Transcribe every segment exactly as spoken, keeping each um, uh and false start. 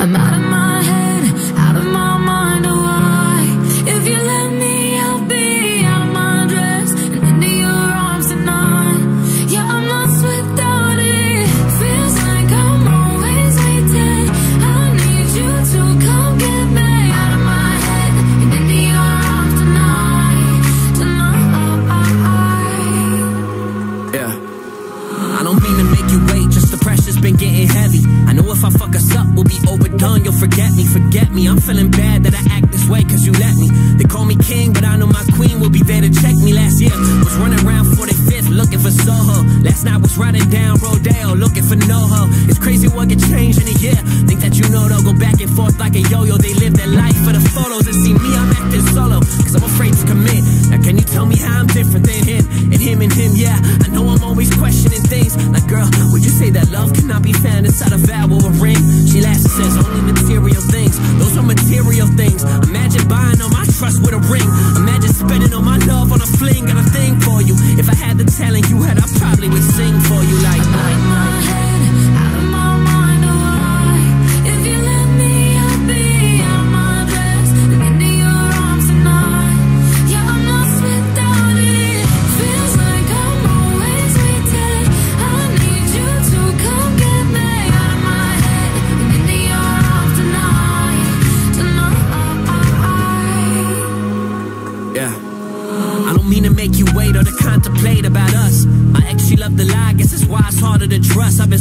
I'm out of my head, out of my mind. Oh, why? If you let me, I'll be out of my dress and into your arms tonight. Yeah, I'm lost without it. Feels like I'm always hated. I need you to come get me out of my head and into your arms tonight, tonight. Yeah, I don't mean to make you wait, just the pressure's been getting heavy. I know if I fuck us up, we'll be overdone. You'll forget me, forget me. I'm feeling bad that I act this way, cause you let me. They call me king, but I know my queen will be there to check me. Last year was running around forty-fifth looking for Soho. Last night was riding down Rodeo looking for NoHo. It's crazy what can change in a year. Think that you know though, go back and forth like a yo-yo. They live their life for the photos and see me, I'm acting solo, cause I'm afraid to commit. Now can you tell me how I'm different than him? And him and him, yeah, I know I'm always questioning things. Like girl, would you say that love cannot be found inside a vow or a ring? She laughs and says, only material things. Those are material things. Imagine buying all my trust with a ring. Imagine spending all my love on a fling. Got a thing for you. If I had the talent you had, I probably would sing for you like that.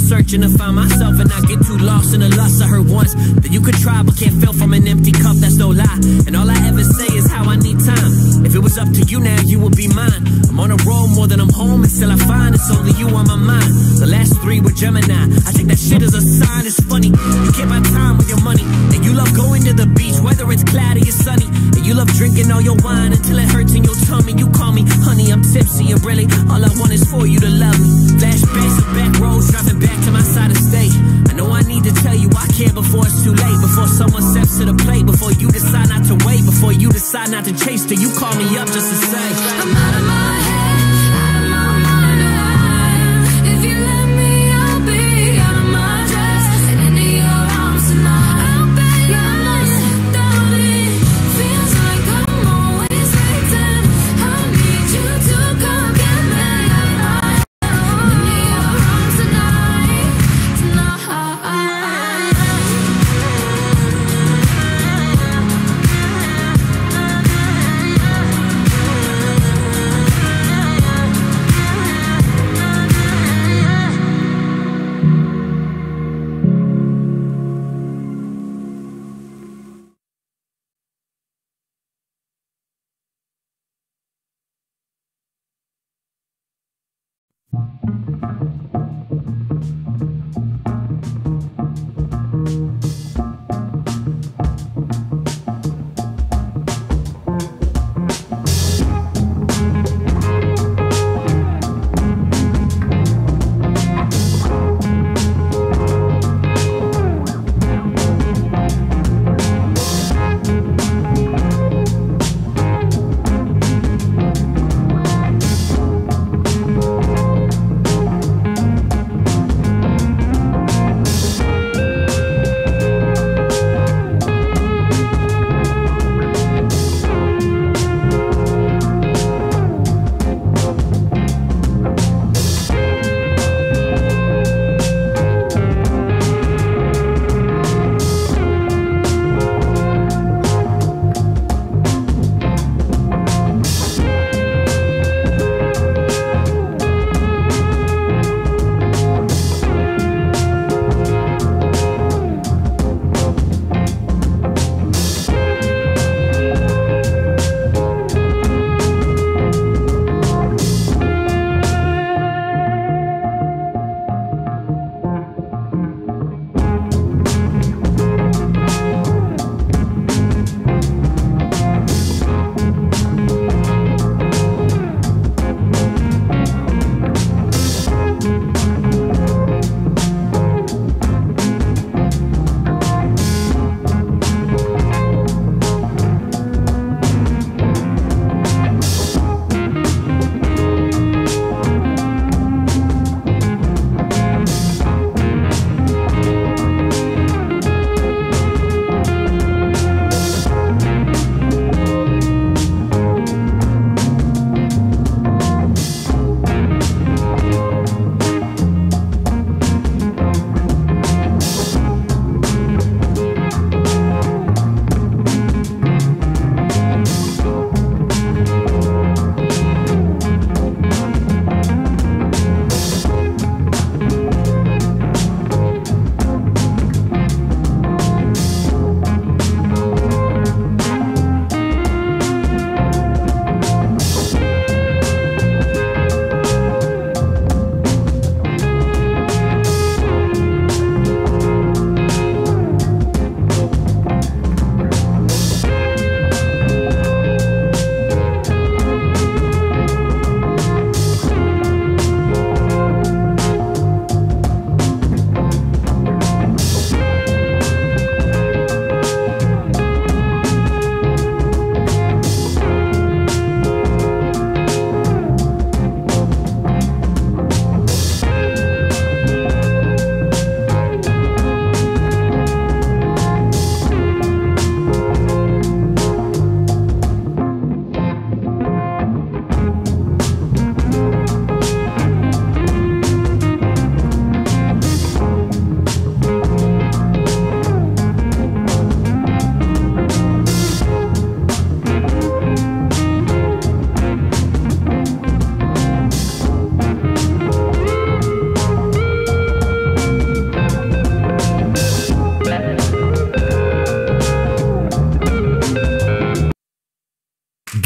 Searching to find myself and I get too lost in the lust. I heard once that you could try but can't fill from an empty cup, that's no lie. And all I ever say is how I need time. If it was up to you now, you would be mine. I'm on a roll more than I'm home until I find it's only you on my mind. The last three were Gemini. I think that shit is a sign, it's funny. You can't buy time with your money. And you love going to the beach, whether it's cloudy or sunny. And you love drinking all your wine until it hurts in your tummy. You call me, honey, I'm tipsy and really all I want is for you to love me. Flashbacks of back roads, driving back to my side of state. I know I need to tell you I care before it's too late. Before someone steps to the plate, before you decide not to wait, before you decide not to chase till you call me up just to say I'm out of my head, out of my mind. Oh, if you let me, I'll be out of my dress and into your arms tonight. I'll bet your lies without it. Feels like I'm always waiting. I need you to come get me out of my head and into your arms tonight, tonight. Oh,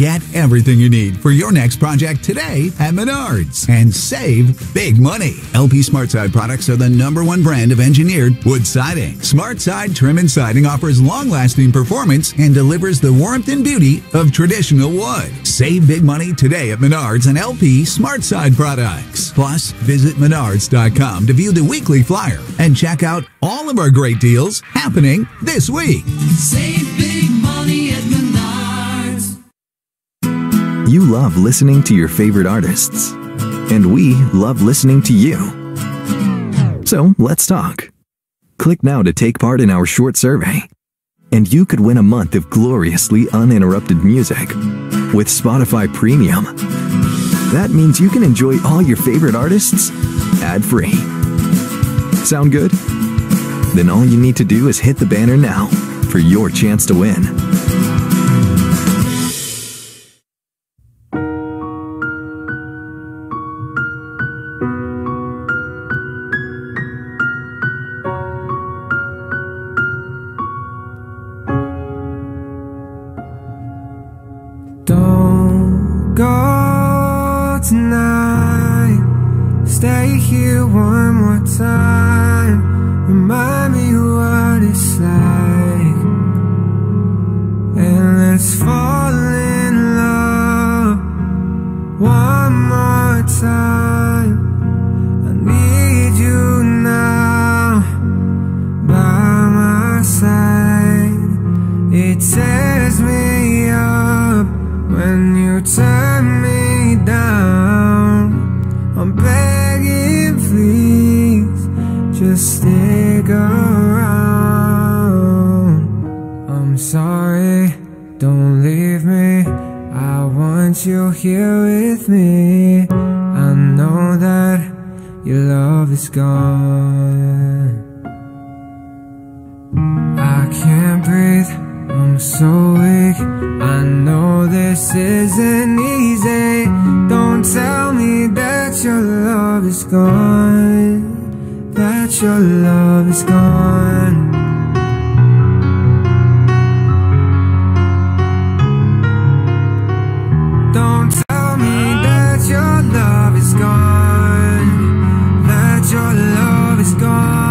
Get everything you need for your next project today at Menards and save big money. L P SmartSide products are the number one brand of engineered wood siding. SmartSide trim and siding offers long-lasting performance and delivers the warmth and beauty of traditional wood. Save big money today at Menards and L P SmartSide products. Plus, visit Menards dot com to view the weekly flyer and check out all of our great deals happening this week. Save big money at Menards. You love listening to your favorite artists, and we love listening to you. So let's talk. Click now to take part in our short survey, and you could win a month of gloriously uninterrupted music with Spotify Premium. That means you can enjoy all your favorite artists ad-free. Sound good? Then all you need to do is hit the banner now for your chance to win. Don't go tonight, stay here one more time, remind me what it's like, and let's fall in love one more time. I need you now by my side. It tears me up when you turn me down. I'm begging, please, just stick around. I'm sorry, don't leave me. I want you here with me. I know that your love is gone. I can't breathe, I'm so weak. I know this isn't easy. Don't tell me that your love is gone, that your love is gone. Don't tell me that your love is gone, that your love is gone.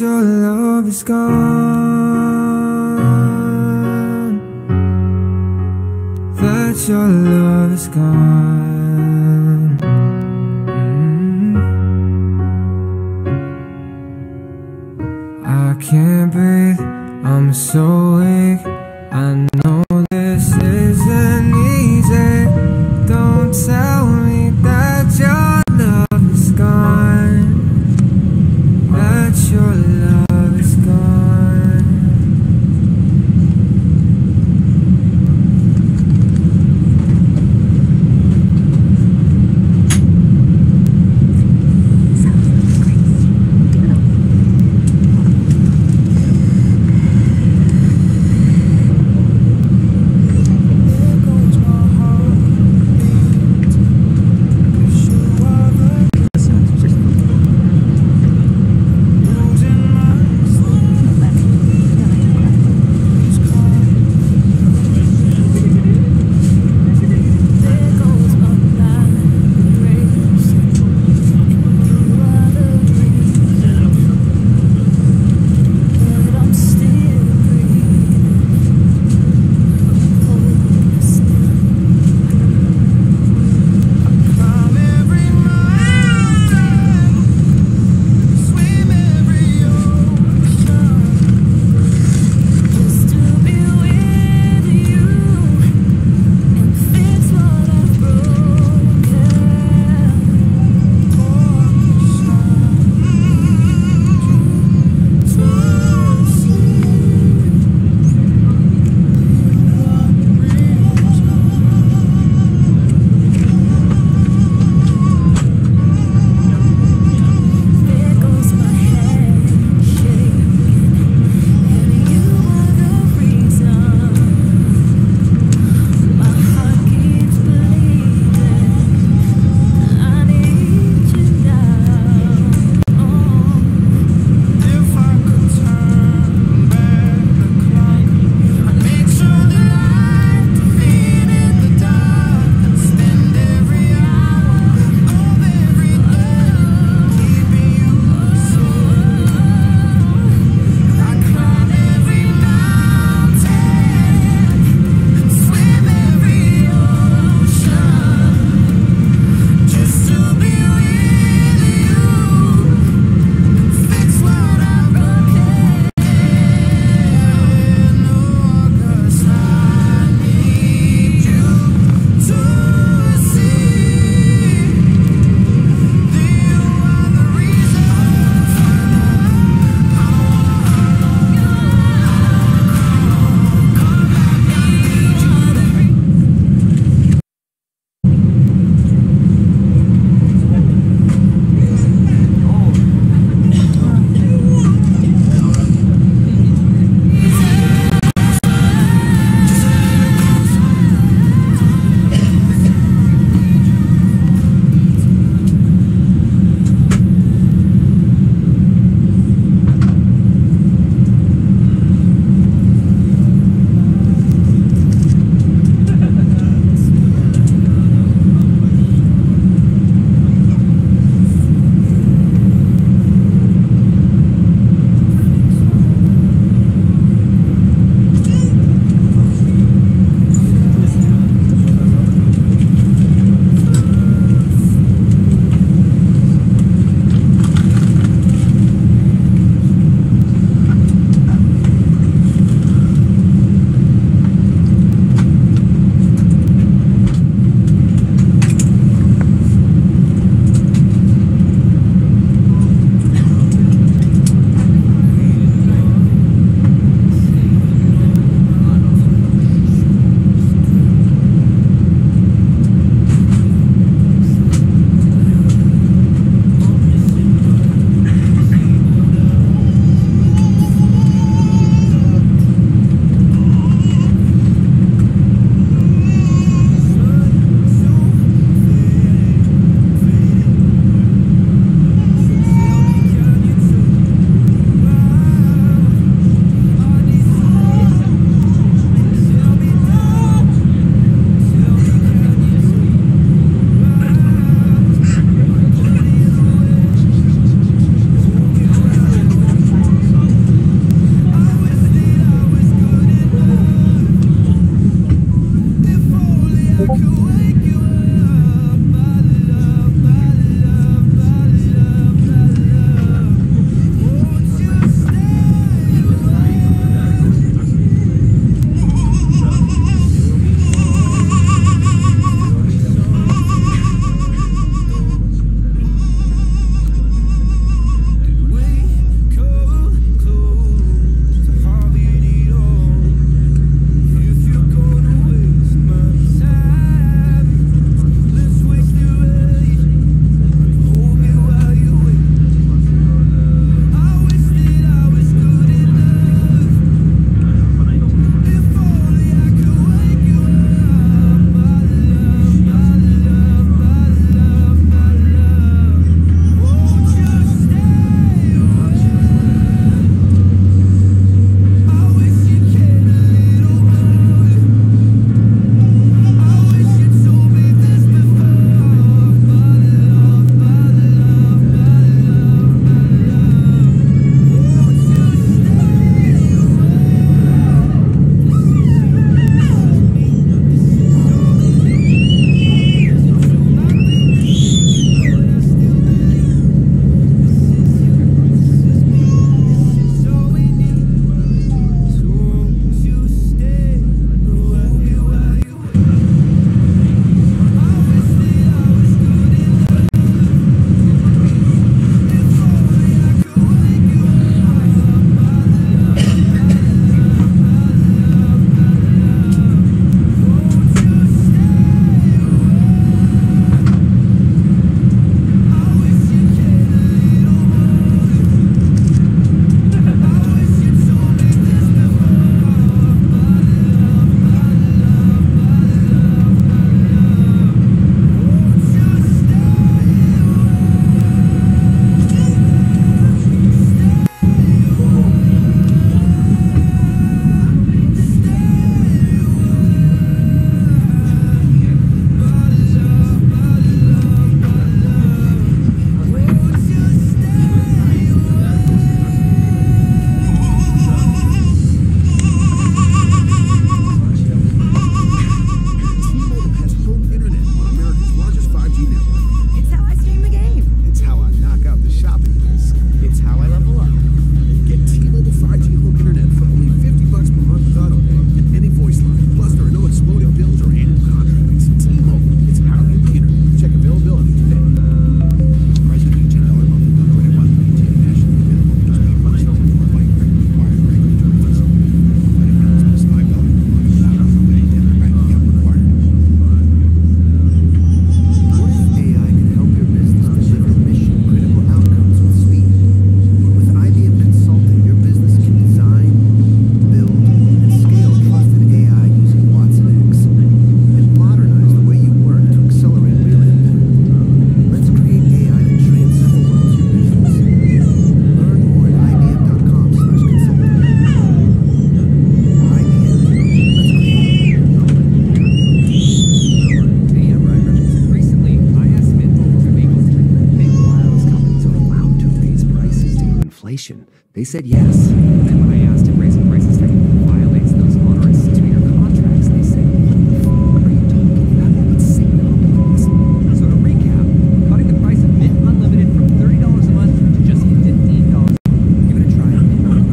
Your love is gone, that your love is gone, that your love is gone. Mm-hmm. I can't breathe, I'm so weak. I know this isn't easy. Don't tell me that you're gone, that your love is gone. He said yes. Then when I asked if raising prices technically violates those onerous two-year contracts, they said, what the fuck are you talking about? That would save the companies. So to recap, cutting the price of Mint Unlimited from thirty dollars a month to just fifteen dollars. Give it a try on Mint Unlimited.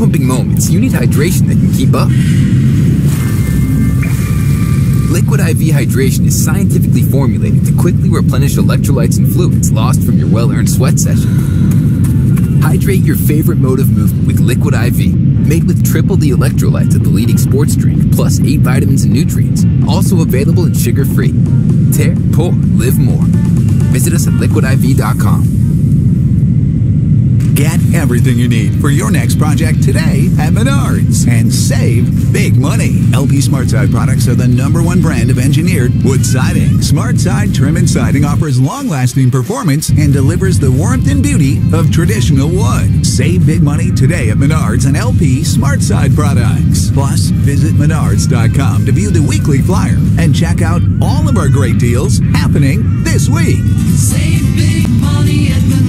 pumping moments, you need hydration that can keep up. Liquid I V hydration is scientifically formulated to quickly replenish electrolytes and fluids lost from your well-earned sweat session. Hydrate your favorite mode of movement with Liquid I V, made with triple the electrolytes of the leading sports drink, plus eight vitamins and nutrients, also available and sugar-free. Tear, pour, live more. Visit us at liquid I V dot com. Get everything you need for your next project today at Menards and save big money. L P SmartSide products are the number one brand of engineered wood siding. SmartSide trim and siding offers long-lasting performance and delivers the warmth and beauty of traditional wood. Save big money today at Menards and L P SmartSide products. Plus, visit Menards dot com to view the weekly flyer and check out all of our great deals happening this week. Save big money at Menards.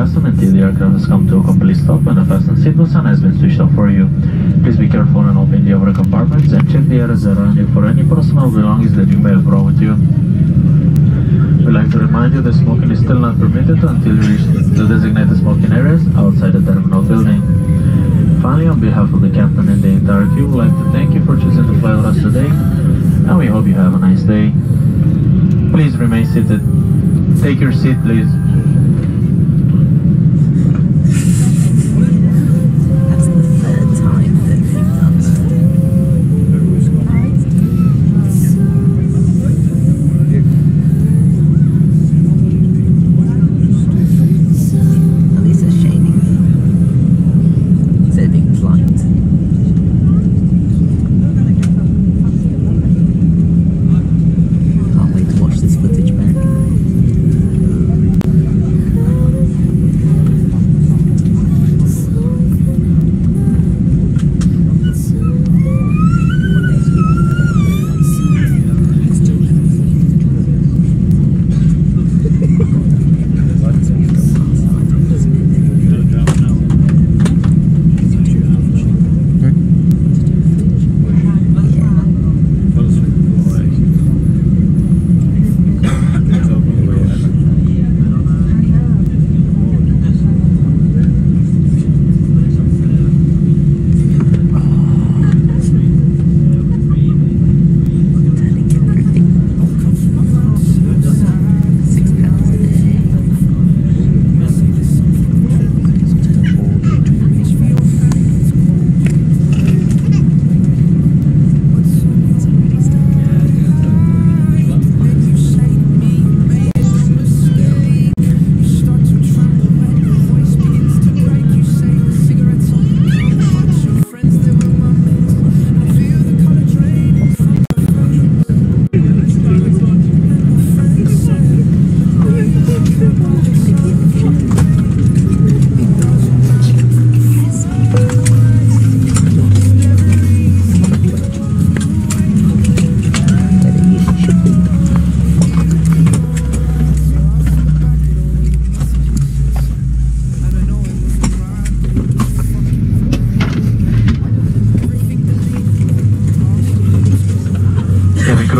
Until the aircraft has come to a complete stop and the fasten seatbelt sign has been switched off for you. Please be careful and open the overhead compartments and check the areas around you for any personal belongings that you may have brought with you. We'd like to remind you that smoking is still not permitted until you reach the designated smoking areas outside the terminal building. Finally, on behalf of the captain and the entire crew, we'd like to thank you for choosing to fly with us today, and we hope you have a nice day. Please remain seated. Take your seat, please. Thank you.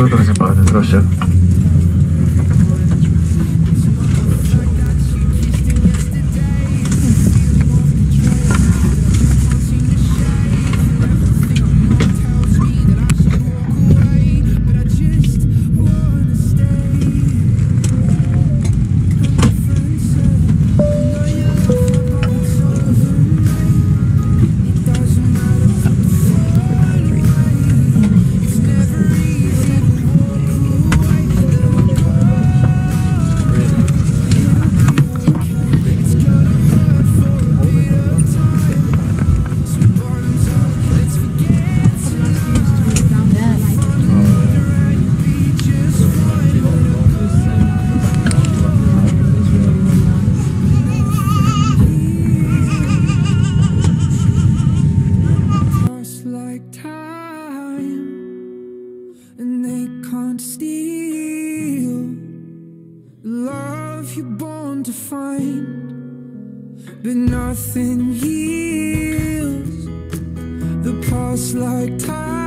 Dużo niepewnych wreszcie. But nothing heals the past like time.